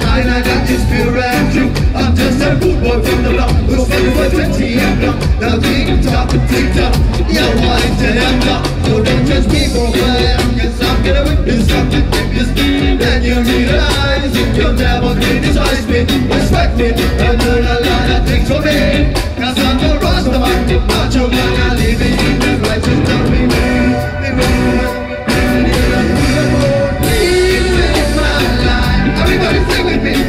and I got this pure and true. I'm just a good boy from the block, who's standing for 20 and block. Now tick-tock, yeah, why tell them not? So don't just be for fire, cause I'm gonna witness something in this game. Then you realize you can never criticize me, respect me, and learn a lot of things for me. Cause I'm the Rastaman, not your man, I live in the righteous town. Everybody!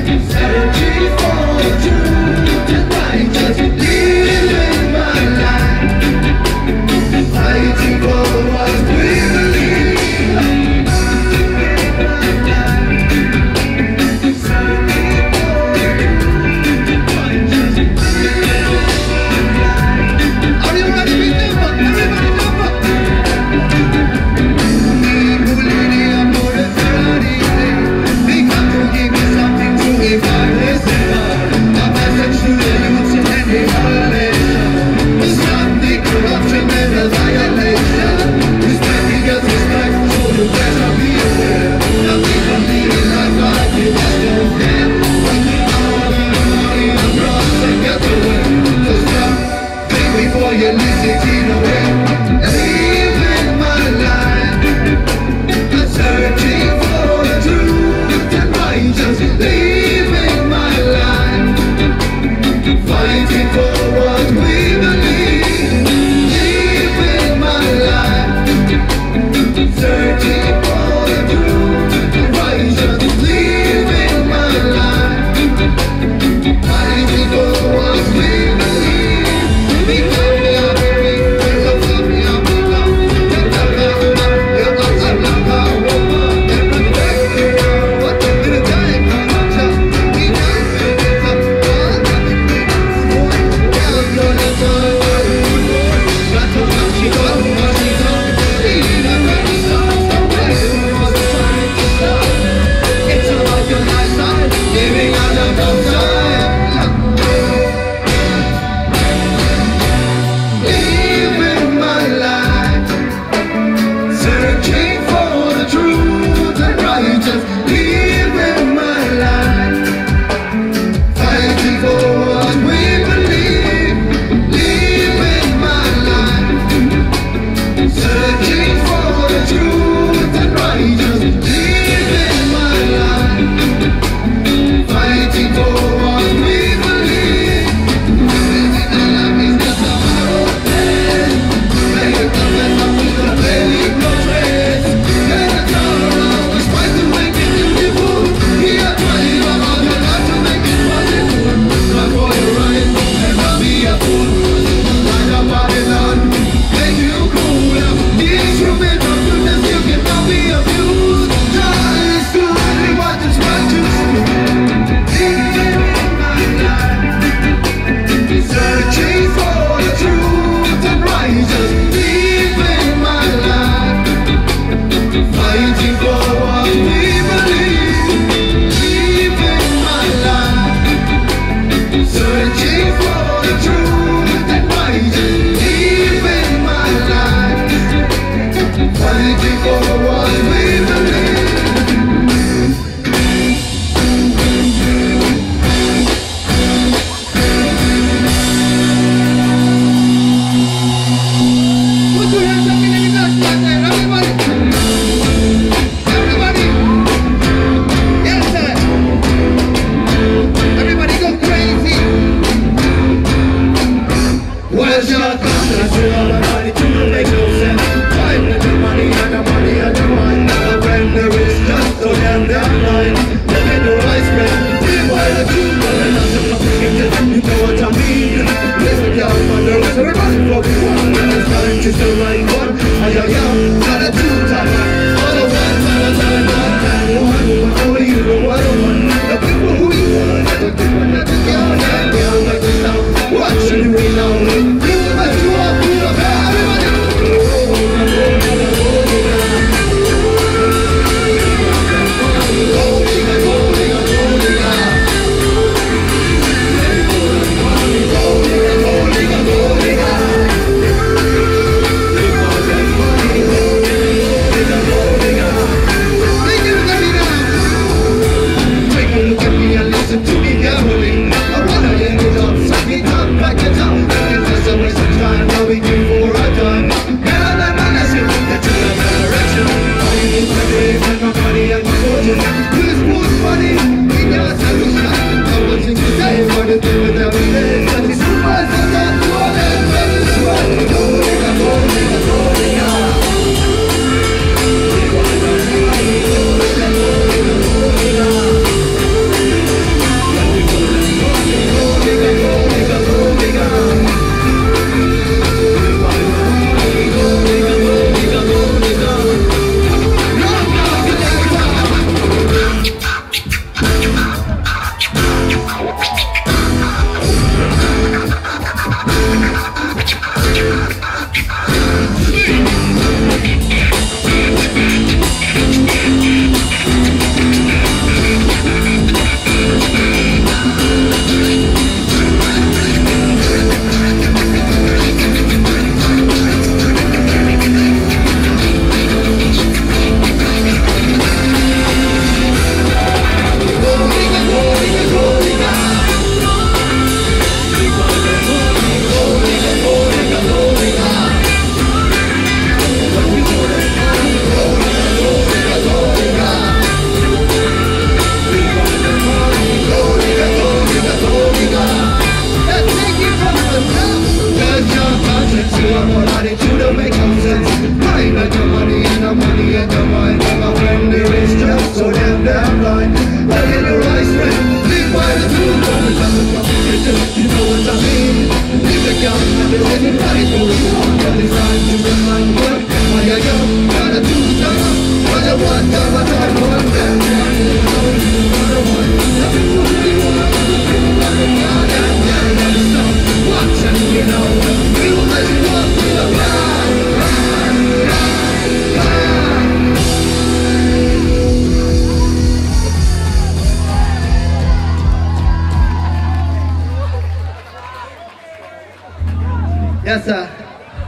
Yes, sir.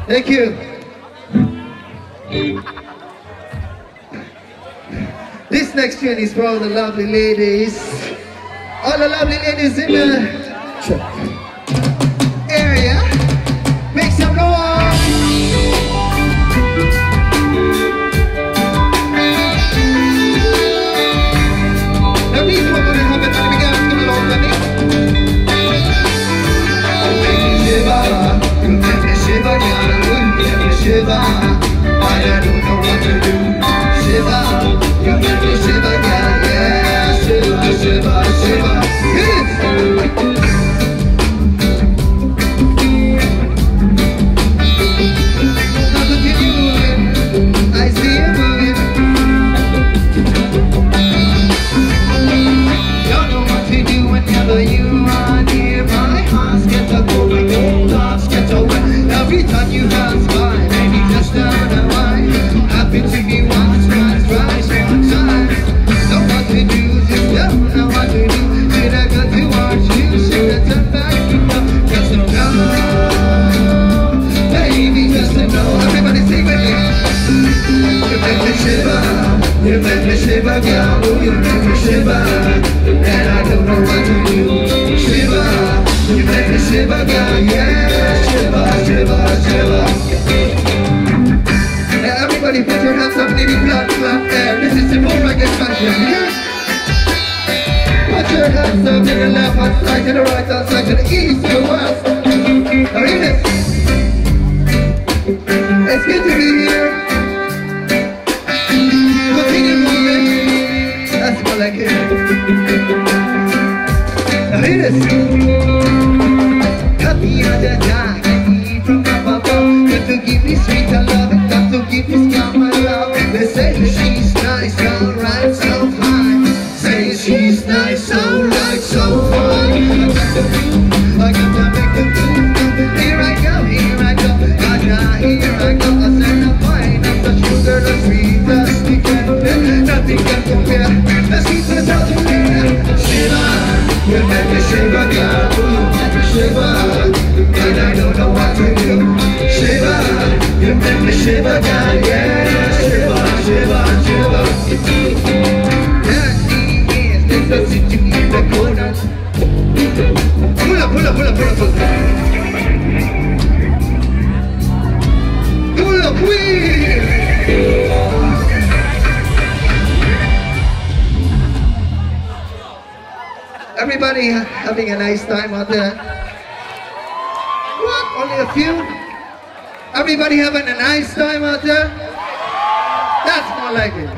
Thank you. This next tune is for all the lovely ladies. All the lovely ladies in the... Shiva, I don't know what to do. Shiva, you make me shiva, yeah, yeah. Shiva, shiva, shiva. Now look at you moving, I see you moving. Don't know what to do whenever you are near my heart. Get the going, your love's get away. Every time you pass by. You make me shiver, girl, you make me shiver, and I don't know what to do. Shiver, you make me shiver, girl, yeah. Shiver, shiver, shiver. Now everybody put your hands up, lady, clap, clap, air. This is Cebu reggae fashion, yeah. Put your hands up to the left hand side, to the right hand side, to the east, to the west. Now read it. It's good to be here. Like it. Read it. Happy on the dark, happy from Papa. Got to give me sweet love, got to give me scam love. They say she's nice, alright, so fine. Say she's nice, alright, so fine. I gotta make the move. Here I go, here I go. Gotcha, here I go. I said I'm fine, I'm the sugar, the sweet, the sticky. Nothing can compare. You make me shiver, girl, you make me shiver, and I don't know what to do. Shiver, you make me shiver, girl, yeah. Shiver, shiver, shiver. It's the city in the corner. Pull up, pull up, pull up, pull up, pull up. Pull up, wheel. Everybody having a nice time out there? What? Only a few? Everybody having a nice time out there? That's more like it.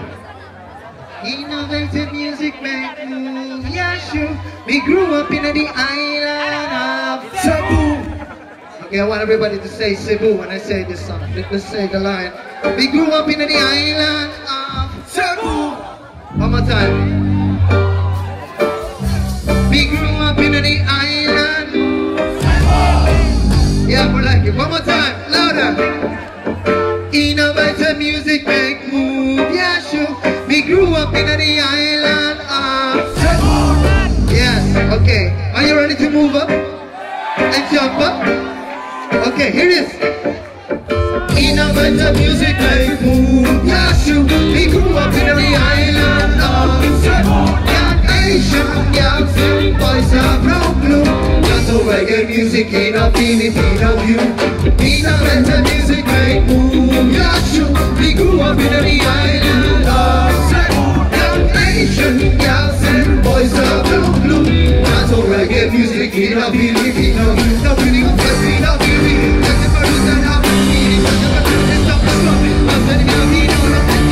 Innovative music, man. Yeah, sure. We grew up in the island of Cebu. Okay, I want everybody to say Cebu when I say this song. Let's say the line. We grew up in the island of Cebu. One more time. We grew up in the island. Yeah, we like it. One more time, louder. Innovative music, make move. Yeah, sure. We grew up in the island of... Yes, okay. Are you ready to move up and jump up? Okay, here it is. Innovative music, make move. Yeah, sure. We grew up in the island of... Young soul boys are from blue. Just a reggae music in a Filipino view. Innovative music make move. Yeah, sure. We grew up in the island of Cebu. Young Asian young soul boys are from blue. Just a reggae music in a Filipino view. No beauty, no beauty, no beauty. That's the first and how we feel. That's the first and how we feel.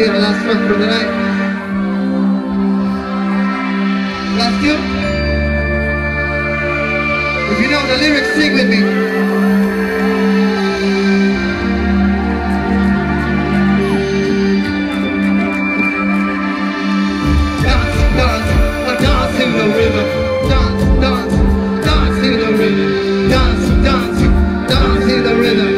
be our last track for the night. Last tune? If you know the lyrics, sing with me. Dance, dance, a dance in the river. Dance, dance, dance in the river. Dance, dance, dance in the river.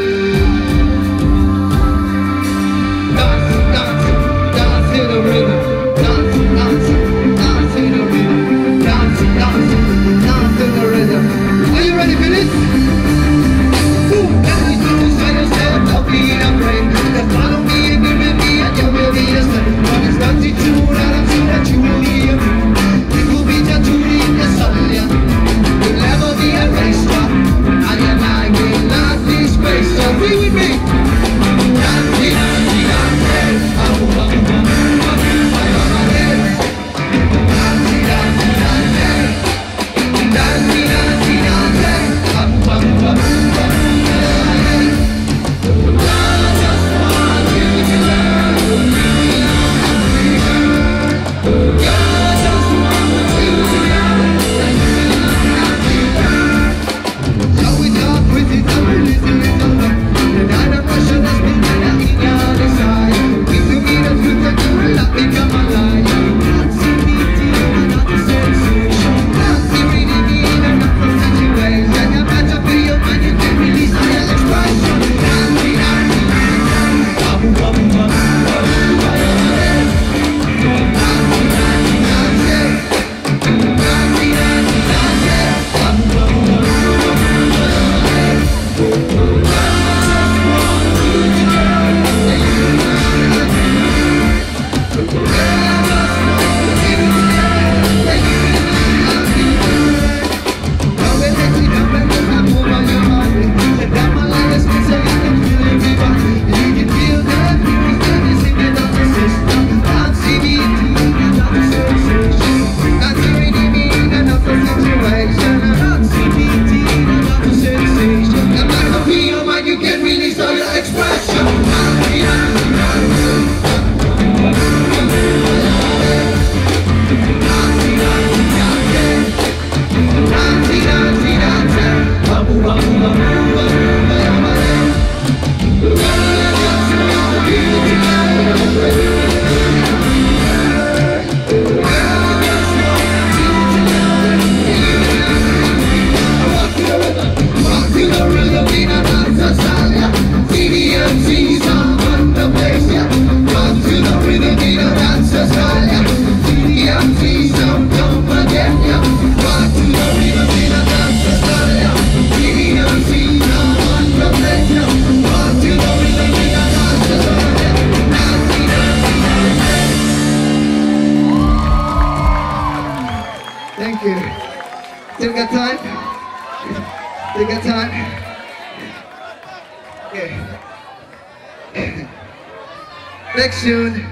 Thank you. Still got time? Still got time? Okay. Next tune.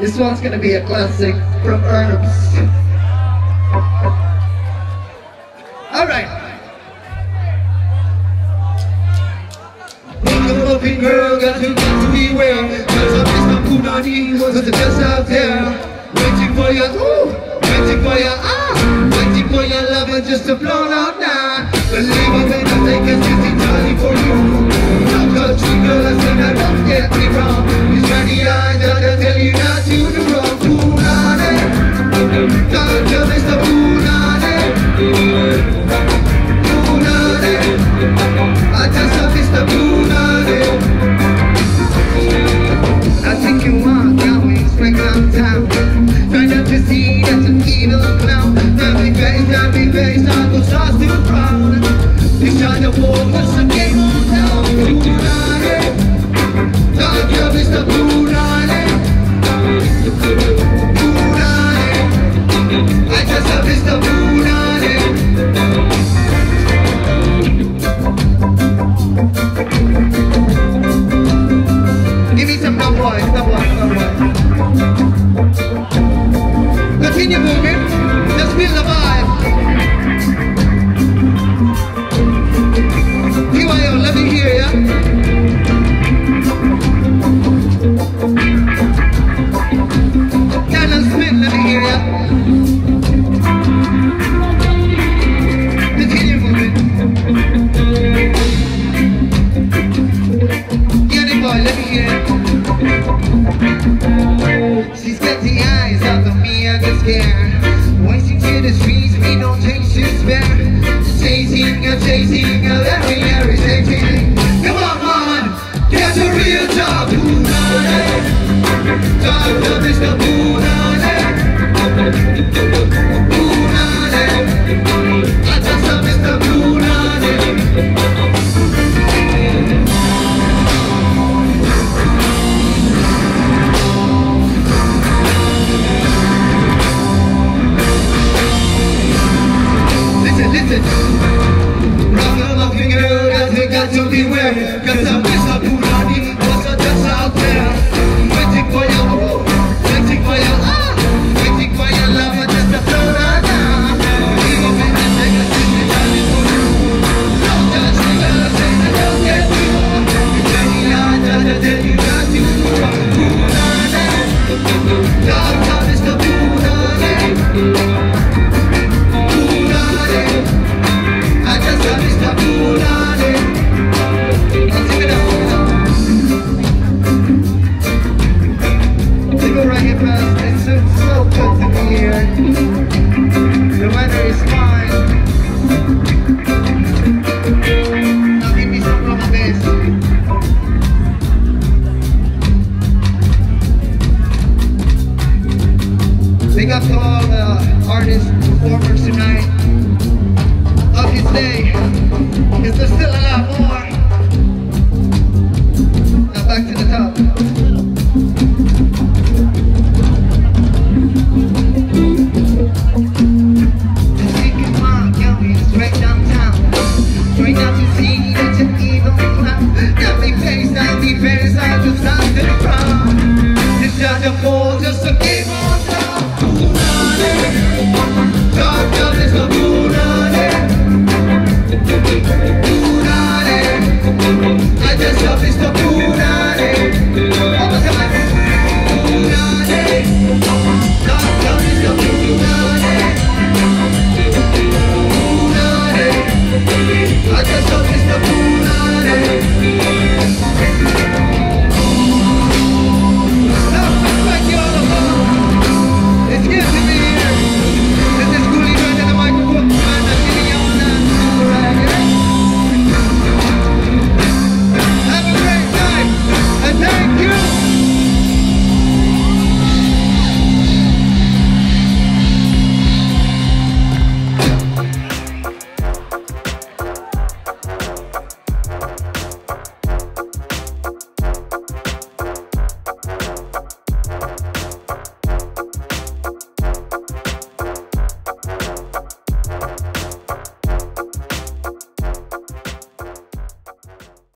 This one's gonna be a classic from Herbs. Alright. Moving girl, got to beware. Cause I missed my punani, wasn't the best out there. Waiting for your, ooh, waiting for your, ah. For your love and just a blown out night. Believe it when I think it's just entirely for you. I'm the trigger, I said I don't get me wrong. These shiny eyes that I tell you not to do wrong. Punane, don't tell me stop punane. Punane, I just saw this the punane. I think you are going straight downtown. Try not to see that's an evil clown. Happy face, not those stars too proud. This time the war was a game on now. Don't give us the It's so good to be here. The weather is